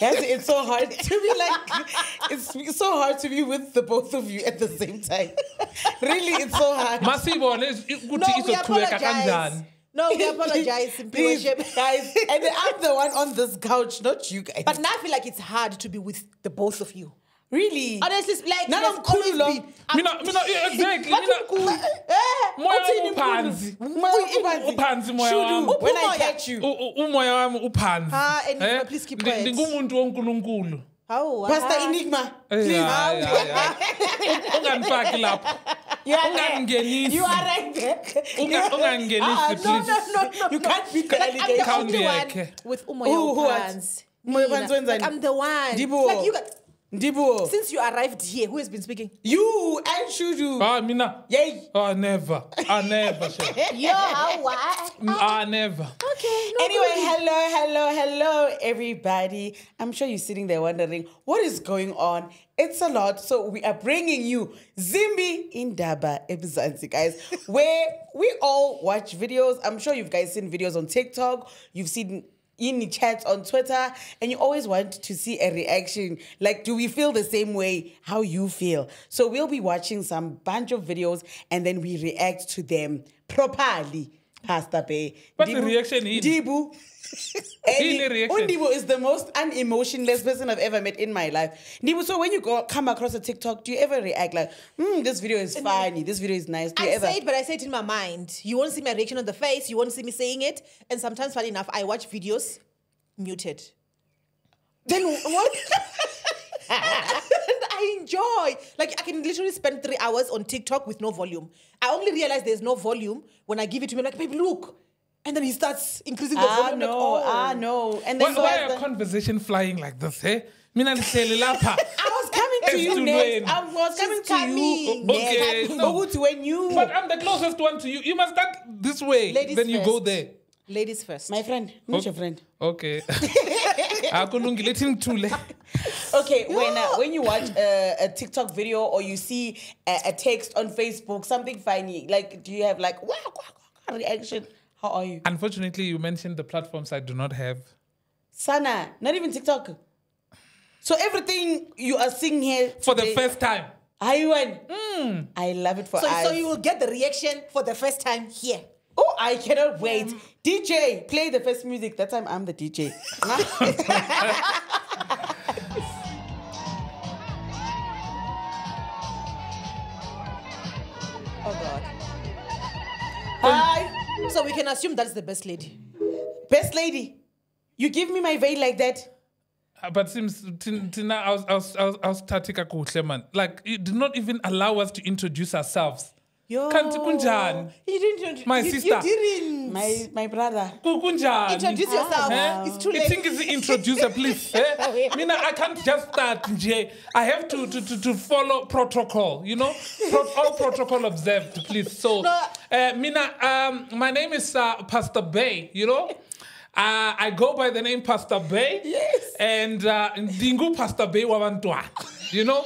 Yes, it's so hard to be like, it's so hard to be with the both of you at the same time. Really, it's so hard. Masibo, we apologize. No, we apologize. Please, guys. And I'm the one on this couch, not you guys. But now I feel like it's hard to be with the both of you. Really? Honestly, like, none of cool love. Mina, exactly. Shudu, when I catch you. Enigma, please keep quiet. Pastor Enigma, please. You are right there. No. You can't be colleagues with Umoya. I'm the one. Dibu. Dibu. Since you arrived here, who has been speaking? You and Shudu. Ah, Mina. Yay. Oh, never. Never. Yo, why? Never. Okay. No anyway, problem. hello, everybody. I'm sure you're sitting there wondering what is going on. It's a lot. So we are bringing you Zimbi Ndaba Ebizansi, guys, where we all watch videos. I'm sure you've guys seen videos on TikTok. You've seen in the chat on Twitter, and you always want to see a reaction. Like, do we feel the same way how you feel? So we'll be watching some bunch of videos, and then we react to them properly. Pastor Bae. What's the reaction in? Dibu. Dibu is the most unemotionless person I've ever met in my life. Dibu, so when you come across a TikTok, do you ever react like, this video is funny, this video is nice? I say it, but I say it in my mind. You won't see my reaction on the face, you won't see me saying it. And sometimes, funny enough, I watch videos muted. Then what? I enjoy. Like, I can literally spend 3 hours on TikTok with no volume. I only realize there's no volume when I give it to him. I'm like, babe, look. And then he starts increasing the volume. I know. And then why a conversation flying like this, eh? I was coming to you next. But I'm the closest one to you. You must start this way. Ladies then you first. Go there. Ladies first. My friend. Not your friend. Okay. Okay, when you watch a TikTok video or you see a text on Facebook, something funny, like, do you have like, wow, reaction? How are you? Unfortunately, you mentioned the platforms I do not have. Sana, not even TikTok. So everything you are seeing here today, for the first time. I love it for us. So you will get the reaction for the first time here. Oh, I cannot wait. DJ, play the first music. That time I'm the DJ. Oh, God. Hi. So we can assume that's the best lady. Best lady? You give me my veil like that? But seems Tina, I was static, man. Like, you did not even allow us to introduce ourselves. Yo. You didn't. My brother. Introduce yourself. No. It's too late. I think it's the introducer, please. Mina, I can't just start, Jay. I have to follow protocol, you know? All protocol observed, please. So, no. Mina, my name is Pastor Bae, you know? I go by the name Pastor Bae. Yes. And Ndingu Pastor Bae Wawantua, you know?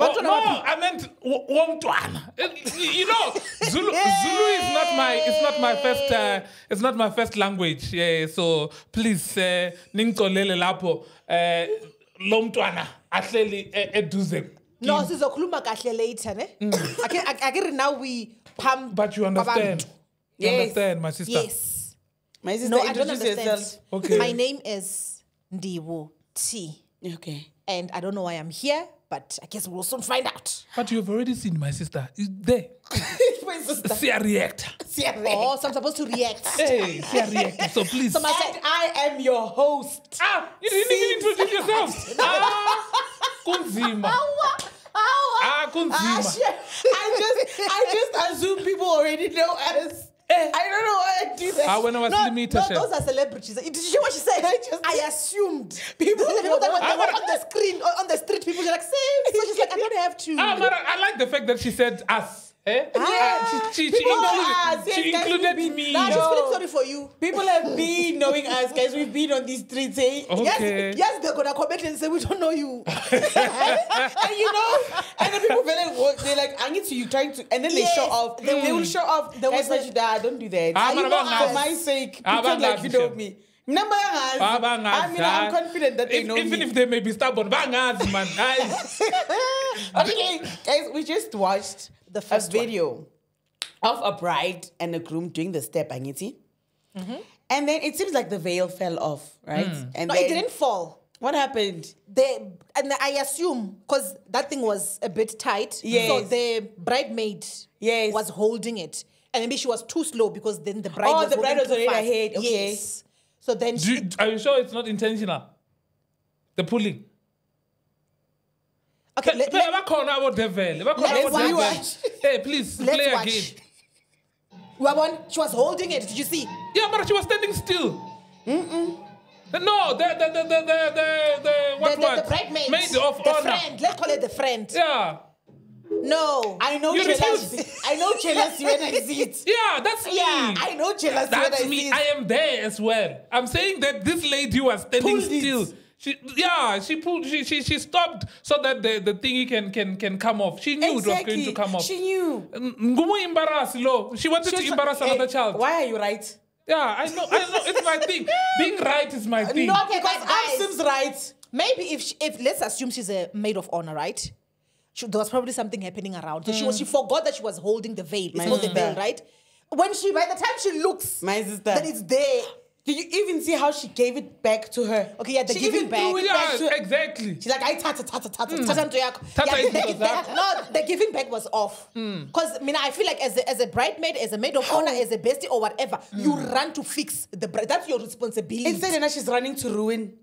Oh, no, I meant Womtwana. You know, Zulu is not my it's not my first language. Yeah, so please ninkolele lapo Lomtwana ahleli eduze. No, sizokhuluma kahle later, ne? I get now we pam. But you understand. You understand, my sister. Yes. My sister, no, I don't understand. Okay. My name is Ndivho T. Okay. And I don't know why I'm here. But I guess we'll soon find out. But you've already seen my sister. It's there. My sister. See a react. Oh, so I'm supposed to react. Hey, see a react. So please. So I am your host. Ah, you didn't even introduce yourself. Kunzima. I just assume people already know us. I don't know why I do that. Those are celebrities. Did you hear what she said? I assumed. People that were on the screen, on the street, people were like, same. So she's like, I don't have to. I like the fact that she said us. Eh? Yeah. She included me. Nah, she's feeling sorry for you. People have been knowing us, guys. We've been on these streets, eh? Okay. Yes, they're gonna comment and say we don't know you. And you know, and the people they're like, I need to you trying to, and then they show off. They will show off. They will say, don't do that. For my sake, pretend like you know me. Bangas. I mean, I'm confident that they know me. Even if they may be stubborn, bangas, man. Okay, guys, we just watched the first video of a bride and a groom doing the step, Angiti. And then it seems like the veil fell off, right? And no, it didn't fall. What happened? And I assume, because that thing was a bit tight, so the bridesmaid was holding it. And maybe she was too slow because then the bride was already ahead. Okay. Yes. So then are you sure it's not intentional? The pulling? Okay, let's watch. Hey, please, let's play watch. Again. She was holding it, did you see? Yeah, but she was standing still. No, the bridesmaid. Maid of honor. Friend. Let's call it the friend. Yeah. No. I know jealousy. I know jealousy when I see it. Yeah, that's me. Yeah, I know jealousy when I see it. That's me. I am there as well. I'm saying that this lady was standing still. She stopped so that the thingy can come off. She knew it was going to come off. She knew. She wanted to embarrass another child. Why are you right? Yeah, I know, it's my thing. Being right is my thing. No, okay, because I seems right. Maybe if let's assume she's a maid of honor, right? There was probably something happening around. So she forgot that she was holding the veil. It's not the veil, right? When by the time she looks, my sister, that it's there. Did you even see how she gave it back to her? Okay, yeah, she giving back. Exactly. She's like, I tata. No, the giving back was off. Because Mina, I feel like as a bridesmaid, as a maid of honor, as a bestie or whatever, you run to fix the bride. That's your responsibility. Instead, now she's running to ruin.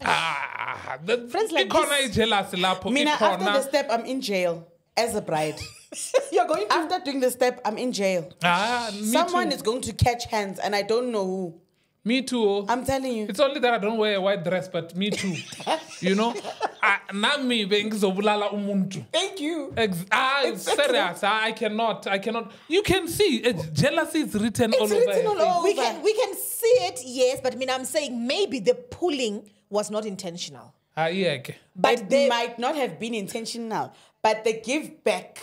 Friends like this. Mina, after the step, I'm in jail as a bride. You're going to... After doing the step, I'm in jail. Someone is going to catch hands, and I don't know who. Me too. I'm telling you. It's only that I don't wear a white dress, but me too. You know? Thank you. Serious. I cannot. You can see. Jealousy is written all over. It's written all over. We can see it, yes, but I mean, I'm saying maybe the pulling was not intentional. Yeah. But it might not have been intentional, but the give back.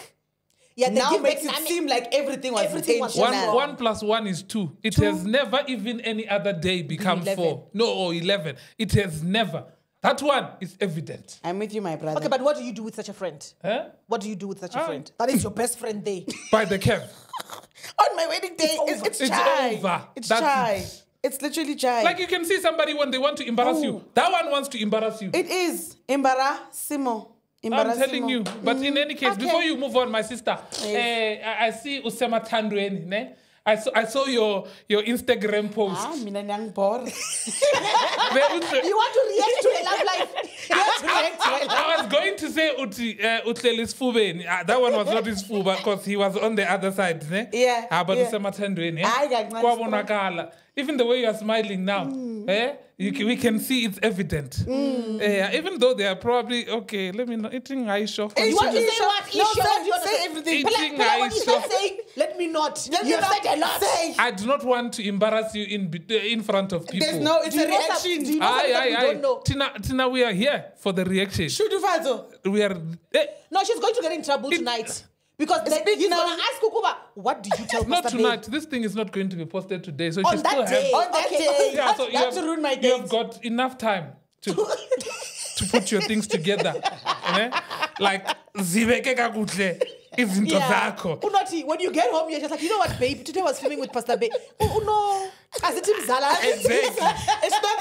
Yeah, now makes it seem like everything was 1 + 1 is 2. It has never even any other day become 4. No, or 11. It has never. That one is evident. I'm with you, my brother. Okay, but what do you do with such a friend? Huh? What do you do with such a friend? That is your best friend day. By the camp. On my wedding day, it's over. It's chai. It's literally chai. Like you can see somebody when they want to embarrass you. That one wants to embarrass you. It is. Embarrassimo. I'm telling you, but in any case, before you move on, my sister, I see Usema Tandweni, ne? I saw your Instagram post. You want to react to a love life? You want to react to a love life. I was going to say Utlelis Fubeni. That one was not his Fuba, but because he was on the other side, ne? Yeah. But Usema Tandweni, eh? Even the way you are smiling now, eh? We can see it's evident. Even though they are probably okay. Let me know. Eating Aisho. You want to say what? Isho. No, you want to say everything. Let me not. You said a lot. I do not want to embarrass you in front of people. There's no. It's a reaction. Tina, we are here for the reaction. Shudu, we are. No, she's going to get in trouble tonight. Because he's going to ask Kukuba, what do you tell Pastor Bae? Not tonight. This thing is not going to be posted today. So on that day. Yeah, so you have to ruin my day. You've got enough time to put your things together. Like, zibeke kakutle. Unati, when you get home, you're just like, you know what, babe? Today I was filming with Pastor Bae. Oh, no. As it is, Zala. It's not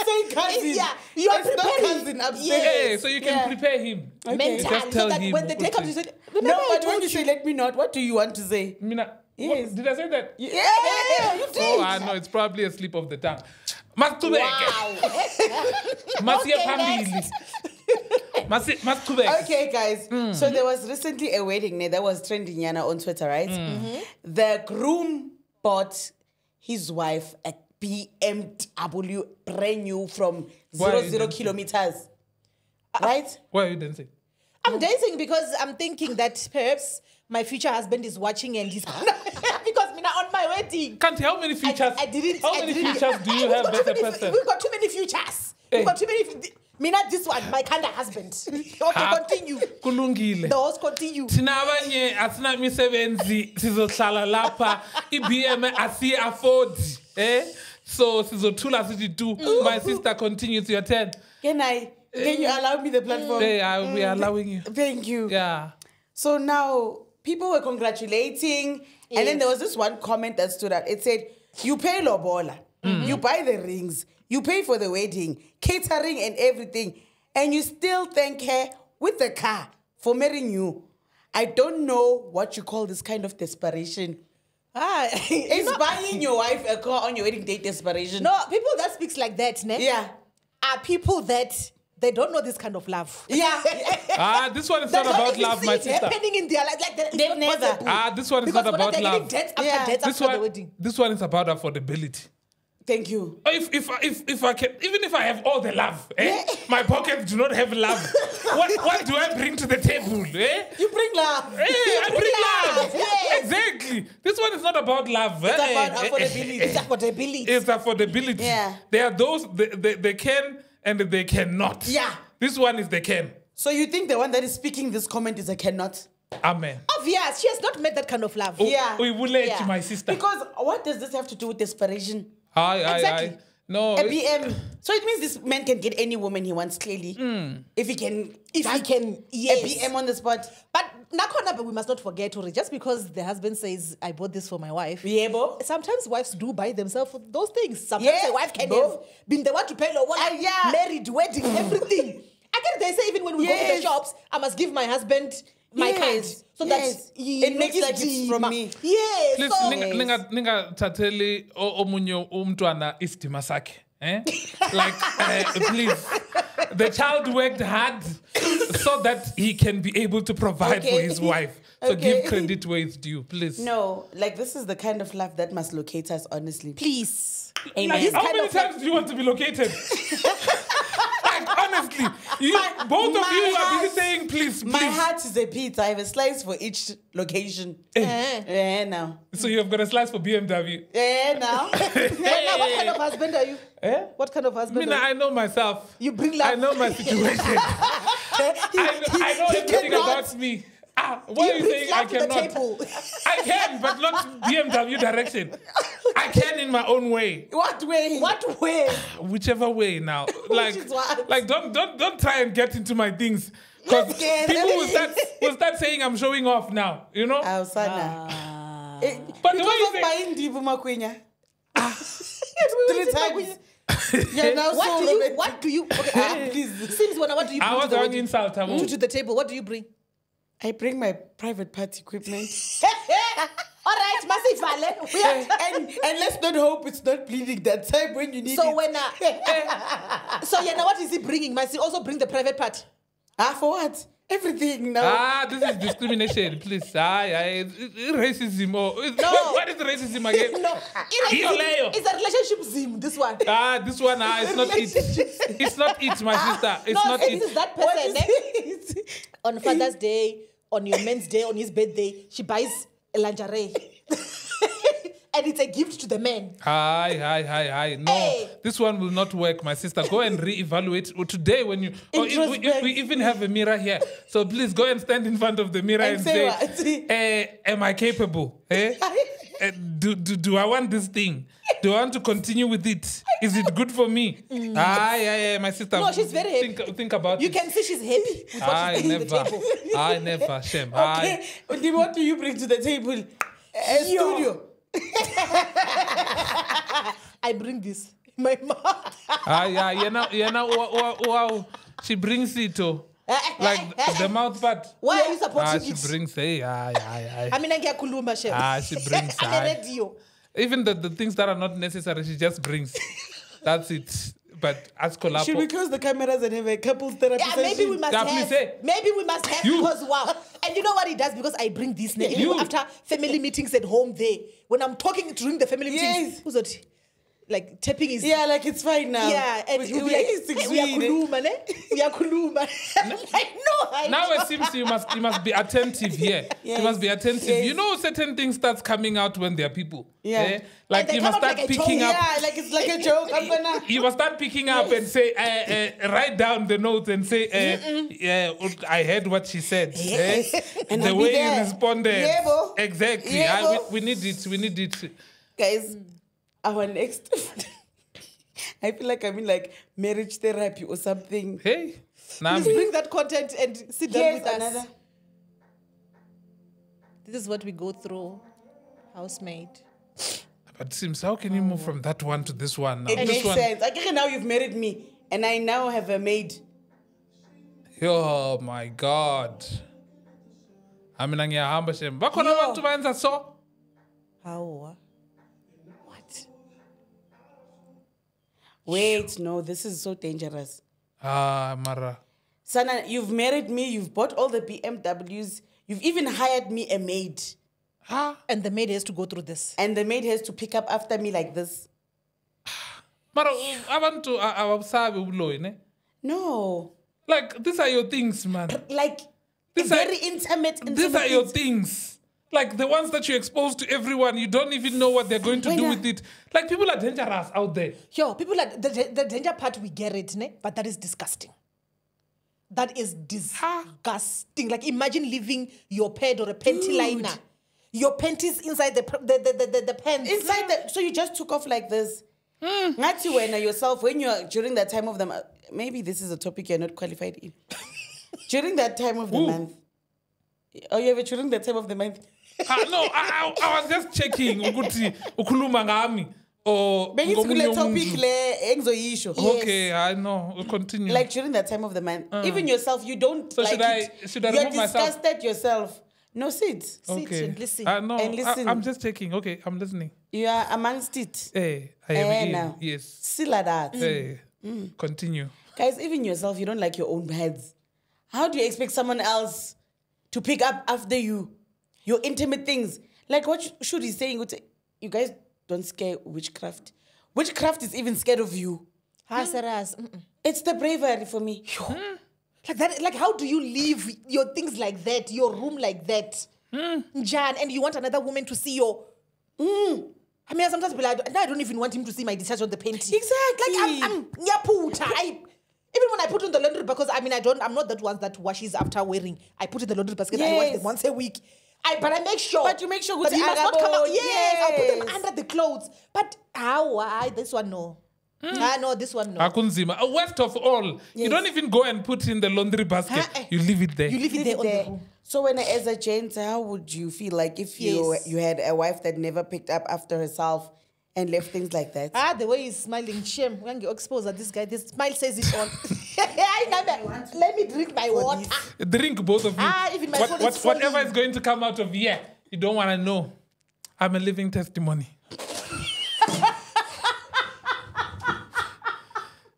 saying cousin. Yeah, you are preparing. Yeah, so you can prepare him. Okay. Mentally. So that when the day comes, you say, no, but when you say, let me not, what do you want to say? Mina, yes. Did I say that? Yeah, you did. Oh, I know. It's probably a slip of the tongue. Wow. Okay, guys. So there was recently a wedding that was trending Yana on Twitter, right? The groom bought his wife a BMW brand new from 0 kilometers. Right? Why are you dancing? I'm dancing because I'm thinking that perhaps my future husband is watching and he's... Because Mina, on my wedding... Kanti, how many futures? How many futures do you have as a person? We've got too many futures. Hey. We've got too many... Mina, this one, my kind of husband. Okay, continue. Kulungile. The horse continue. Tinabanye, asina misebenzi, sizohlala lapha, ibm asi afford. Eh? So season 2 last 2. My sister continues your 10. Can you allow me the platform? Yeah, we are allowing you. Thank you. Yeah. So now people were congratulating, and then there was this one comment that stood out. It said, "You pay lobola, you buy the rings, you pay for the wedding, catering, and everything, and you still thank her with the car for marrying you. I don't know what you call this kind of desperation." It's buying your wife a car on your wedding day desperation. No, people that speaks like that, ne? Yeah. Are people that they don't know this kind of love. Yeah. This one is not about love, my sister. Happening in their life, like they've never. This one is not about love. This one, is about affordability. Thank you. If I can, even if I have all the love, my pockets do not have love. What do I bring to the table? You bring love. I bring love. Exactly. This one is not about love. It's about affordability. It's affordability. It's affordability. Yeah. There are those they can and they cannot. Yeah. This one is they can. So you think the one that is speaking this comment is a cannot? Amen. Obvious. She has not met that kind of love. Yeah. We will let you, my sister. Because what does this have to do with desperation? Exactly. No. So it means this man can get any woman he wants, clearly. If he can, a BM on the spot. But we must not forget, just because the husband says, I bought this for my wife. Sometimes wives do buy themselves those things. Sometimes a wife can have been the one to pay, married, wedding, everything. I guess they say even when we go to the shops, I must give my husband my cards. So that's it makes like it's from me. Yes. Please, ninga tateli omunyo umntwana isidima sakhe. Like, please. The child worked hard so that he can be able to provide for his wife. So give credit where it's due, please. No, like this is the kind of love that must locate us, honestly. Please. Amen. Like, how many times do you want to be located? Honestly, both of you are busy saying, please, please. My heart is a pizza. I have a slice for each location. Now. So you have got a slice for BMW. Now. What kind of husband are you? What kind of husband? Mina, I know myself. You bring love. I know my situation. I know everything about me. What are you saying? I cannot. I can, but not BMW direction. I can in my own way. What way? What way? Whichever way now. Like don't try and get into my things. Because people will start saying I'm showing off now. You know? But the way you say, what do you bring to the table? What do you bring? I bring my private party equipment. All right, massive and let's not hope it's not bleeding that time when you need it. So yeah, now what is he bringing? Must he also bring the private party? For what? Everything now. This is discrimination, please. Racism. What is racism again? No, it's a relationship zim, this one. This one, it's not it. It's not it, my sister. It's not it. It's that person. On Father's Day, on your man's day, on his birthday, she buys a lingerie. And it's a gift to the men. No, this one will not work, my sister. Go and reevaluate today when you. We even have a mirror here, so please go and stand in front of the mirror and say, "Am I capable? Do I want this thing? Do I want to continue with it? Is it good for me?" My sister. No, she's very happy. Think about it. You can see she's happy. I never. Shame. Okay. What do you bring to the table? A studio. I bring this. My mom. Wow. She brings it too. Like the mouth part. Why are you supporting it? She brings it. I mean, I get Kulumba chef. She brings it. Even the things that are not necessary, she just brings. That's it. But as collab. Should we close the cameras and have a couples therapy session? Maybe we must have. Because wow. And you know what he does? Because I bring this name. After family meetings at home there, when I'm talking during the family meetings, who's that? Like tapping his... Yeah, like it's fine now. Yeah, and he'll be like, hey, we are kuluma, ne? We are kuluma. Now it seems you must be attentive here. You must be attentive. You know, certain things start coming out when there are people. Like you must start picking up... Yeah, like it's like a joke. You must start picking up and say, write down the notes and say, I heard what she said. And the way you responded. Exactly. We need it. Guys... Our next I feel like I'm in like marriage therapy or something. Hey, please bring that content and sit down with us. This is what we go through, housemaid. But Sims, how can you move from that one to this one? Now? It makes sense. Like, now you've married me and I now have a maid. Oh my God. I mean, I'm going to want to so. How? What? Wait, no, this is so dangerous. Ah, Mara. Sana, you've married me, you've bought all the BMWs. You've even hired me a maid. Huh? And the maid has to go through this. And the maid has to pick up after me like this. No. Like, these are your things, man. Like, these are your things. Like, the ones that you expose to everyone, you don't even know what they're going to do with it. Like, people are dangerous out there. Yo, people are... The danger part, we get it, ne? But that is disgusting. That is disgusting. Like, imagine leaving your pad or a panty liner. Your panties inside the pants. Inside the... So you just took off like this. Not you and yourself, when you're... During that time of the... Maybe this is a topic you're not qualified in. During that time of the month. Oh, you have a during that time of the month? No, I was just checking. Okay, I know. Continue. Like during that time of the month. Even yourself, you don't so like should I remove myself? You're disgusted yourself. No, sit and listen. No, and listen. I'm just checking. Okay, I'm listening. You are amongst it. Hey, I am now. Yes. See like that. Hey, continue. Guys, even yourself, you don't like your own heads. How do you expect someone else to pick up after you? Your intimate things. Like what should he saying? You guys... Don't scare witchcraft. Witchcraft is even scared of you. It's the bravery for me. Like that. Like how do you leave your things like that, your room like that, Jan? And you want another woman to see your? I mean, sometimes people like, I don't even want him to see my discharge on the painting. Exactly. Like I'm nyaputa. Even when I put on the laundry, because I mean, I'm not that one that washes after wearing. I put in the laundry basket. I wash them once a week. But I make sure. But you make sure good. But you must not come out. Yes, I put them under the clothes. But this one no. No, this one no. Akunzima. Worst of all, you don't even go and put in the laundry basket. You leave it there. You leave it there. On the so when as a gent, how would you feel like if you had a wife that never picked up after herself and left things like that? The way he's smiling, shame. When you expose this guy, this smile says it all. Let me drink my water. Drink both of you. Even my whatever is going to come out of here, you don't want to know. I'm a living testimony.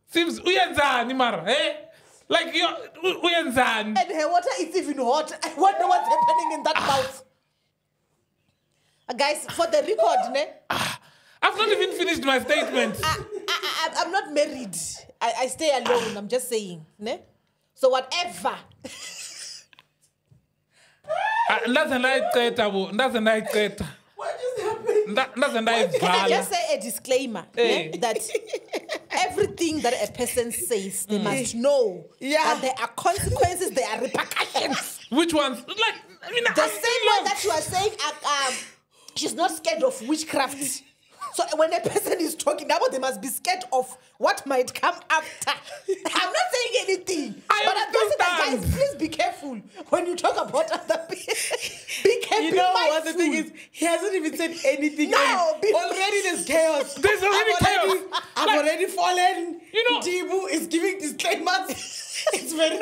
Seems uyanzani mara, eh? Like you uyanzani. And her water is even hot. I wonder what's happening in that mouth. Guys, for the record, ne? I've not even finished my statement. I'm not married. I stay alone. I'm just saying. Ne? So whatever. What just happened? Can I just say a disclaimer? Ne? That everything that a person says, they must know that there are consequences, there are repercussions. Which ones? Like, I mean, the same one that you are saying, she's not scared of witchcraft. So when a person is talking about, they must be scared of what might come after. I'm not saying anything. But I'm just saying, guys, please be careful when you talk about other people. Be careful. You know what the thing is? He hasn't even said anything. No, already there's chaos. There's already chaos. I've already fallen. You know, Dibu is giving disclaimers. It's very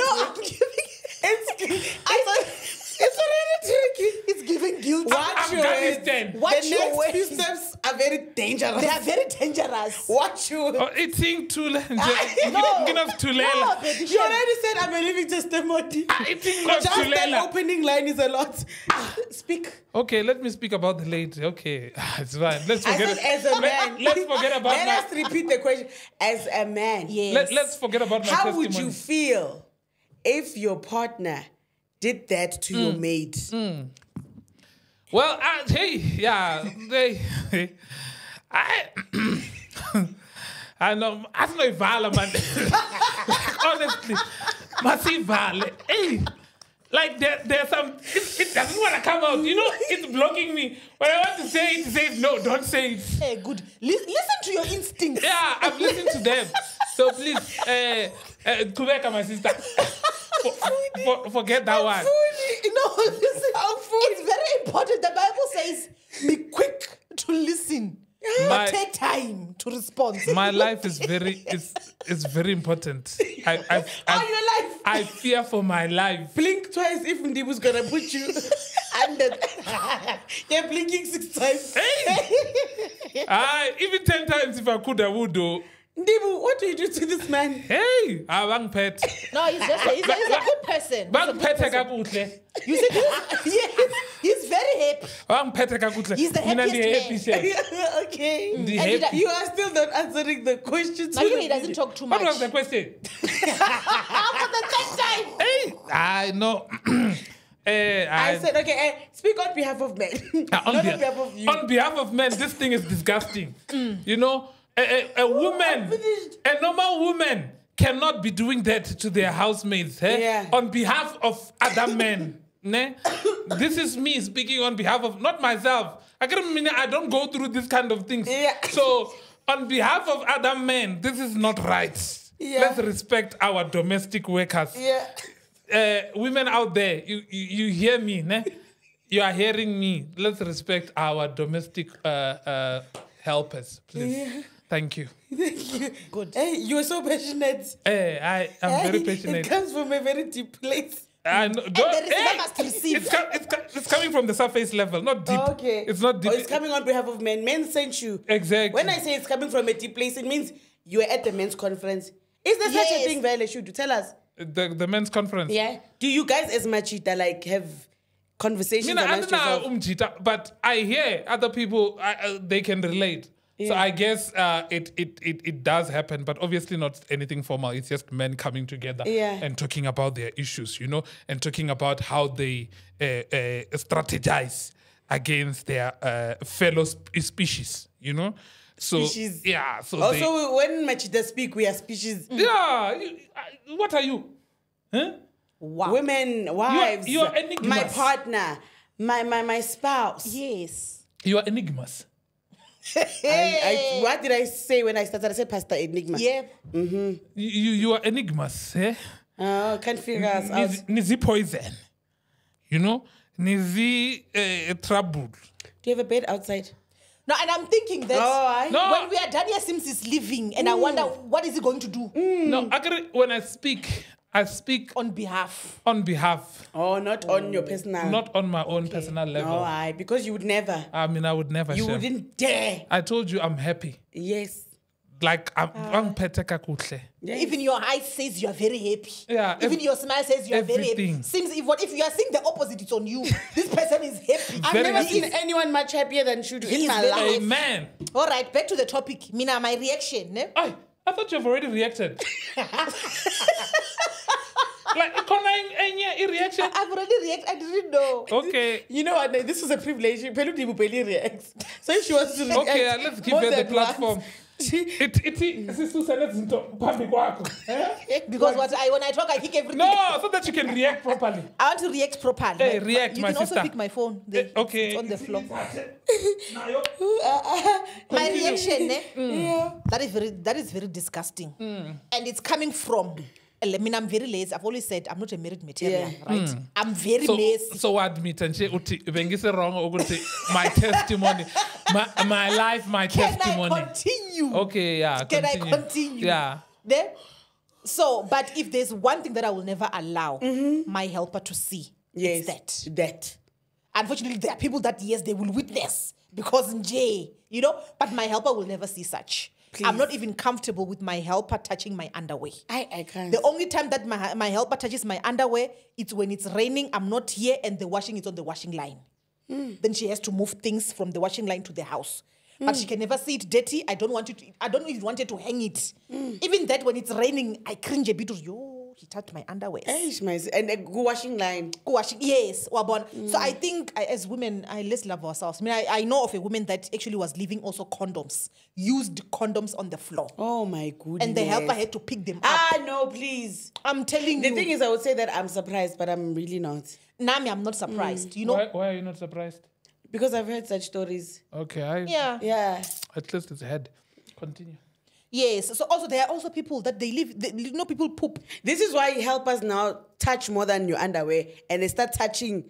it's already tricky. It's giving guilt. Watch your words. The next few steps are very dangerous. They are very dangerous. Watch your words. Eating too late. No, you already said I'm a living testimony. Just that opening line is a lot. Speak. Okay, let me speak about the lady. Okay, it's fine. Let's forget. As a man. Let's forget about. Let us repeat the question. As a man. Yes. Let's forget about my testimony. How would you feel if your partner did that to your maid? Well, I don't know if Vala, man. Honestly, Masi Vale. Hey, Like, there's some... It doesn't want to come out, you know? It's blocking me. When I want to say it says, no, don't say it. Hey, good. Listen to your instincts. Yeah, I've listened to them. So please, Kubeka, my sister. Forget that I'm one. Foodie. No, listen. I'm foodie. It's very important. The Bible says, be quick to listen. But take time to respond. My life is very... It's very important. Your life? I fear for my life. Blink twice if Ndibu's gonna put you under. You're blinking 6 times. Hey! Even 10 times if I could, I would do. Ndibu, what do you do to this man? Hey! Bang pet. No, he's a good person. Bang pet kakutle. You said yes. He's very happy. Bang pet kakutle. He's the happiest man. Okay. You are still not answering the question. Maybe he doesn't talk too much. What was the question? For the 3rd time. Hey! I know. I said, okay, speak on behalf of men. Not on behalf of you. On behalf of men, this thing is disgusting. You know? A woman, a normal woman cannot be doing that to their housemates on behalf of other men. Ne? This is me speaking on behalf of, not myself. I don't go through this kind of things. Yeah. So on behalf of other men, this is not right. Yeah. Let's respect our domestic workers. Yeah. Women out there, you hear me. Ne? You are hearing me. Let's respect our domestic helpers, please. Yeah. Thank you. Thank you. Good. Hey, you are so passionate. Hey, I'm very passionate. It comes from a very deep place. It's coming from the surface level, not deep. Oh, okay. It's not deep. Oh, it's coming on behalf of men. Men sent you. Exactly. When I say it's coming from a deep place, it means you were at the men's conference. Is there such a thing, Violet? Should you tell us? The men's conference. Yeah. Do you guys as machita like have conversations? Mina, I don't know, but I hear other people. They can relate. Yeah. So I guess it does happen, but obviously not anything formal. It's just men coming together and talking about their issues, you know, and talking about how they strategize against their fellow species, you know. So species. Yeah. So also, when machida speak, we are species. Yeah. What are you? Huh? Wow. Women, wives. You are enigmas. My partner, my spouse. Yes. You are enigmas. What did I say when I started? I said Pastor Enigma. Yeah. Mm-hmm. You are enigmas, eh? Oh, can't figure us out. Nizi poison. You know? Nizi trouble. Do you have a bed outside? No, and I'm thinking that when we are done here, Sims is leaving, and I wonder what is he going to do? No, actually, when I speak on behalf. On behalf. Oh, not on your personal. Not on my own personal level. No, because you would never. I mean, I would never. You wouldn't dare. I told you I'm happy. Yes. Like, I'm peteka kutle. Even your eye says you are very happy. Yeah. Even your smile says you are very happy. Seems if you are seeing the opposite, it's on you. This person is happy. I've never seen anyone much happier than Shudu in my life. Amen. All right, back to the topic. Mina, my reaction. Ne? I thought you've already reacted. Like, reaction? I've already reacted. I didn't know. Okay. You know what? This is a privilege. Pelu Peli reacts. So if she wants to react, okay, let's give her the platform. Because when I talk, I kick everything. No, so that you can react properly. I want to react properly. Hey, react, my sister. You can also pick my phone. Okay. It's on the floor. My reaction, eh? Yeah. That is very disgusting. And it's coming from... I mean, I'm very lazy. I've always said I'm not a married material, right? I'm very lazy. So admit and say, when you say wrong, I'm going to say my testimony, my life, my testimony. Can I continue? Okay, yeah. Can I continue? Yeah. Then, but if there's one thing that I will never allow my helper to see, yes, it's that. Unfortunately, there are people that they will witness because Njay, you know, but my helper will never see such. Please. I'm not even comfortable with my helper touching my underwear. I can't. The only time that my helper touches my underwear, it's when it's raining, I'm not here, and the washing is on the washing line. Then she has to move things from the washing line to the house. But she can never see it dirty. I don't even want it to hang it. Even that, when it's raining, I cringe a bit. Yo, touch my underwear. And a go washing line. Go washing, yes. So I think as women, let's love ourselves. I mean, I know of a woman that actually was leaving also condoms, used condoms on the floor. Oh my goodness. And the helper had to pick them up. Ah, no, please. I'm telling you. The thing is, I would say that I'm surprised, but I'm really not. Nami, I'm not surprised. You know? Why are you not surprised? Because I've heard such stories. Okay. Yeah. At least it's head. Continue. Yes. So also there are also people that they live, you know, people poop. This is why helpers now touch more than your underwear, and they start touching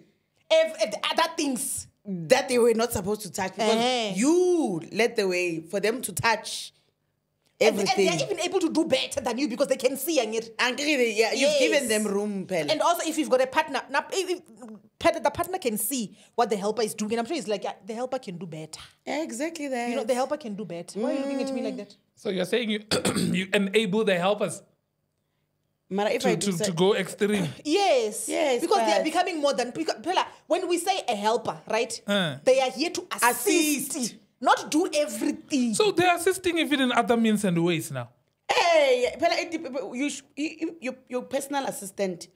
the other things that they were not supposed to touch, because you led the way for them to touch everything. And they're even able to do better than you because they can see it. And you've given them room, pal. And also if you've got a partner, the partner can see what the helper is doing. And I'm sure it's like, the helper can do better. Yeah, exactly that. You know, the helper can do better. Why are you looking at me like that? So you're saying you enable the helpers to go extreme? Yes. Yes. Because they are becoming more than... When we say a helper, right? They are here to assist, not do everything. So they are assisting even in other means and ways now? Hey, your personal assistant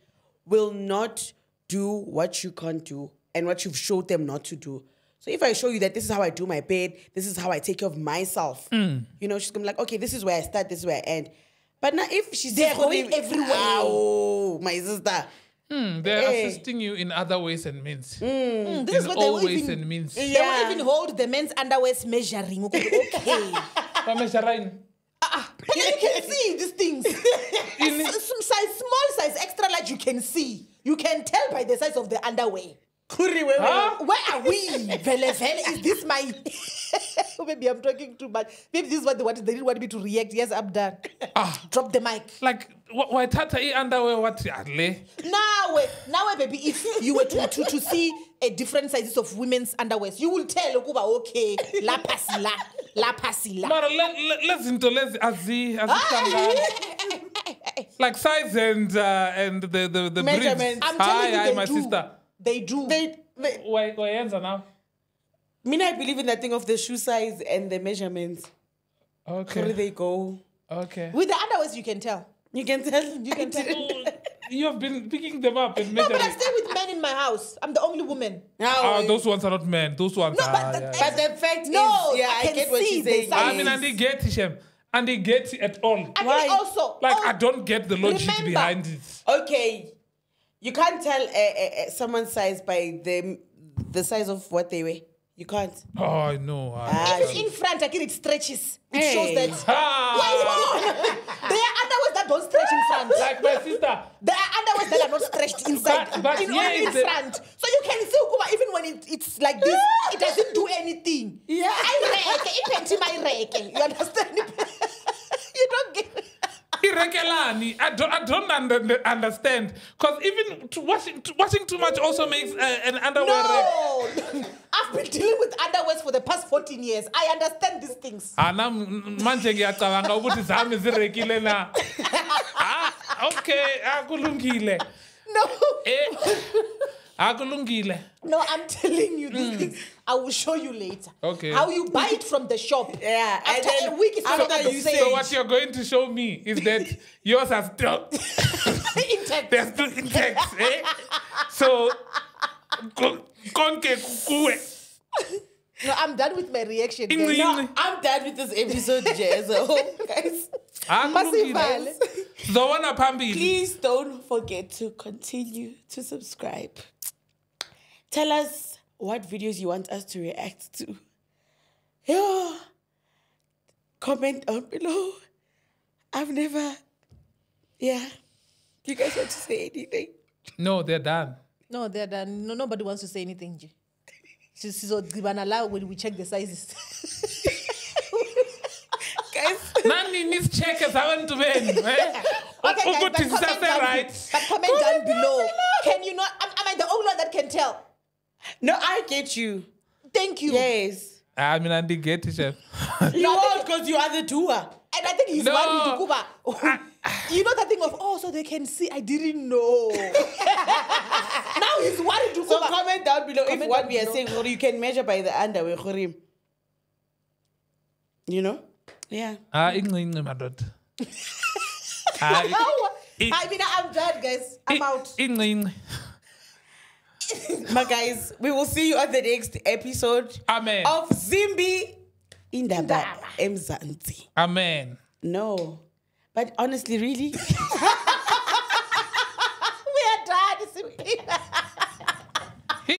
will not do what you can't do and what you've showed them not to do. So if I show you that this is how I do my bed, this is how I take care of myself, you know, she's going to be like, okay, this is where I start, this is where I end. But now if she's there going everywhere. Oh, my sister. They're assisting you in other ways and means. This is what they will even, and means. Yeah. They will even hold the men's underwear's measuring. Okay. Measuring. You can see these things. Size small, size extra large, you can see. You can tell by the size of the underwear. Huh? Where are we? Is this my... Maybe I'm talking too much. Maybe this is what they didn't want me to react. Yes, I'm done. Drop the mic. Like, why tata e underwear what? Now, baby, if you were to see a different sizes of women's underwears, you will tell, okay, la pasila, la pasila. Like size and the measurements. Hi, my sister. They do. Why answer now? Mina, I believe in that thing of the shoe size and the measurements. Okay. Where they go. Okay. With the underwears, you can tell. You can tell. You have been picking them up and measuring. No, but I stay with men in my house. I'm the only woman. Those ones are not men. Those ones are... But the fact is... Yeah, I get what she's saying. I mean, and they get Shem. And they get it at all. And also... Like, I don't get the logic behind it. Okay. You can't tell someone's size by the size of what they weigh. You can't. Oh, no. Even in front, I get it stretches. It shows that. There are underwears that don't stretch in front. Like my sister. There are underwears that are not stretched inside. But only in front. So you can see, even when it's like this, it doesn't do anything. Yeah. You understand? You don't get it. I don't understand. Because even watching too much also makes an underwear... No! I've been dealing with underwears for the past 14 years. I understand these things. Okay. No, I'm telling you these things. I will show you later. Okay. How you buy it from the shop. Yeah. After a week, it's not the same. So what you're going to show me is that yours are still intact. They're still intact. So, no, I'm done with my reaction. No, I'm done with this episode, guys. Please don't forget to continue to subscribe. Tell us what videos you want us to react to. Yeah. Comment down below. You guys want to say anything? No, they're done. No, nobody wants to say anything, G. So when we check the sizes. Guys. Nani needs checkers. I want to win. Okay, guys, but comment down below. Can you not? Am I the only one that can tell? No, I get you. Thank you. Yes. I mean, I did get it, Chef. No, because you are the doer. And I think he's married to Kuba. You know that thing of, so they can see. I didn't know. Now he's worried to Kuba. So comment down below if what we are saying, or you can measure by the underwear, Khorim. You know? Yeah. Ah, my daughter. Hi, Mina, I'm done, guys. I'm out. My guys, we will see you at the next episode. Amen. Of Zimbi Ndaba. Amen. No. But honestly, really?